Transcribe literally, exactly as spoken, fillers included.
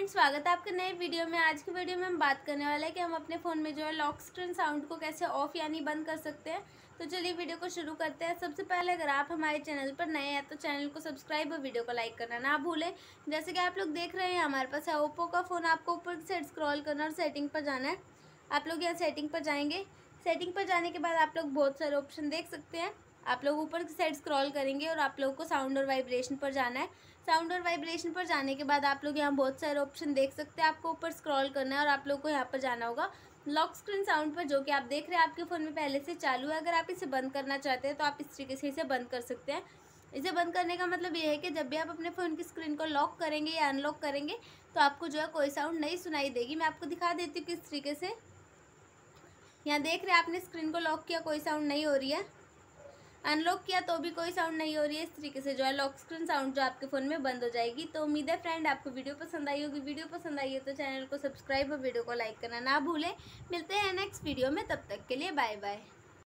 Friend, स्वागत है आपके नए वीडियो में। आज की वीडियो में हम बात करने वाले हैं कि हम अपने फ़ोन में जो है लॉक स्क्रीन साउंड को कैसे ऑफ यानी बंद कर सकते हैं। तो चलिए वीडियो को शुरू करते हैं। सबसे पहले अगर आप हमारे चैनल पर नए हैं तो चैनल को सब्सक्राइब और वीडियो को लाइक करना ना भूलें। जैसे कि आप लोग देख रहे हैं हमारे पास है ओप्पो का फ़ोन। आपको ऊपर की साइड स्क्रॉल करना और सेटिंग पर जाना है। आप लोग यहाँ सेटिंग पर जाएंगे। सेटिंग पर जाने के बाद आप लोग बहुत सारे ऑप्शन देख सकते हैं। आप लोग ऊपर की साइड स्क्रॉल करेंगे और आप लोगों को साउंड और वाइब्रेशन पर जाना है। साउंड और वाइब्रेशन पर जाने के बाद आप लोग यहाँ बहुत सारे ऑप्शन देख सकते हैं। आपको ऊपर स्क्रॉल करना है और आप लोग को यहाँ पर जाना होगा लॉक स्क्रीन साउंड पर, जो कि आप देख रहे हैं आपके फ़ोन में पहले से चालू है। अगर आप इसे बंद करना चाहते हैं तो आप इस तरीके से इसे बंद कर सकते हैं। इसे बंद करने का मतलब ये है कि जब भी आप अपने फ़ोन की स्क्रीन को लॉक करेंगे या अनलॉक करेंगे तो आपको जो है कोई साउंड नहीं सुनाई देगी। मैं आपको दिखा देती हूँ किस तरीके से। यहाँ देख रहे हैं आपने स्क्रीन को लॉक किया, कोई साउंड नहीं हो रही है। अनलॉक किया तो भी कोई साउंड नहीं हो रही है। इस तरीके से जो है लॉक स्क्रीन साउंड जो आपके फ़ोन में बंद हो जाएगी। तो उम्मीद है फ्रेंड आपको वीडियो पसंद आई होगी। वीडियो पसंद आई हो तो चैनल को सब्सक्राइब और वीडियो को लाइक करना ना भूलें। मिलते हैं नेक्स्ट वीडियो में, तब तक के लिए बाय बाय।